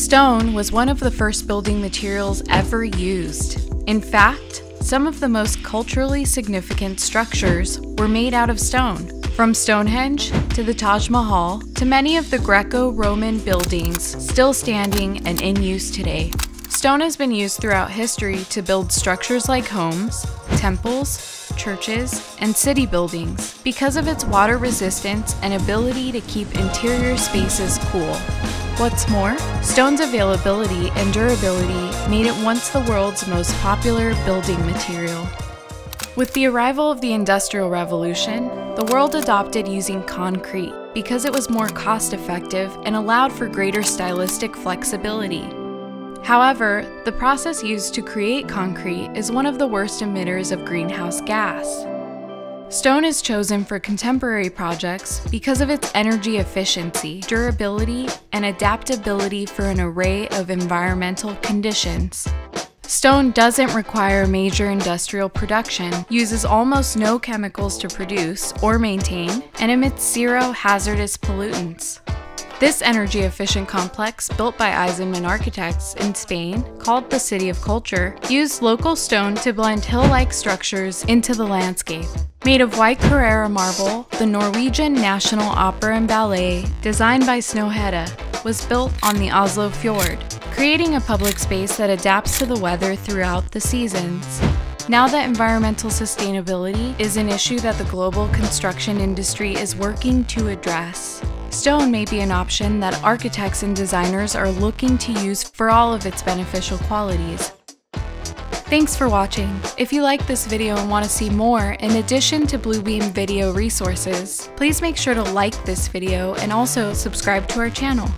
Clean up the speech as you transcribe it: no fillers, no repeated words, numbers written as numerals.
Stone was one of the first building materials ever used. In fact, some of the most culturally significant structures were made out of stone. From Stonehenge to the Taj Mahal to many of the Greco-Roman buildings still standing and in use today. Stone has been used throughout history to build structures like homes, temples, churches, and city buildings because of its water resistance and ability to keep interior spaces cool. What's more, stone's availability and durability made it once the world's most popular building material. With the arrival of the Industrial Revolution, the world adopted using concrete because it was more cost-effective and allowed for greater stylistic flexibility. However, the process used to create concrete is one of the worst emitters of greenhouse gas. Stone is chosen for contemporary projects because of its energy efficiency, durability, and adaptability for an array of environmental conditions. Stone doesn't require major industrial production, uses almost no chemicals to produce or maintain, and emits zero hazardous pollutants. This energy-efficient complex, built by Eisenman Architects in Spain, called the City of Culture, used local stone to blend hill-like structures into the landscape. Made of white Carrara marble, the Norwegian National Opera and Ballet, designed by Snøhetta, was built on the Oslo Fjord, creating a public space that adapts to the weather throughout the seasons. Now that environmental sustainability is an issue that the global construction industry is working to address, stone may be an option that architects and designers are looking to use for all of its beneficial qualities. Thanks for watching. If you like this video and want to see more, in addition to Bluebeam video resources, please make sure to like this video and also subscribe to our channel.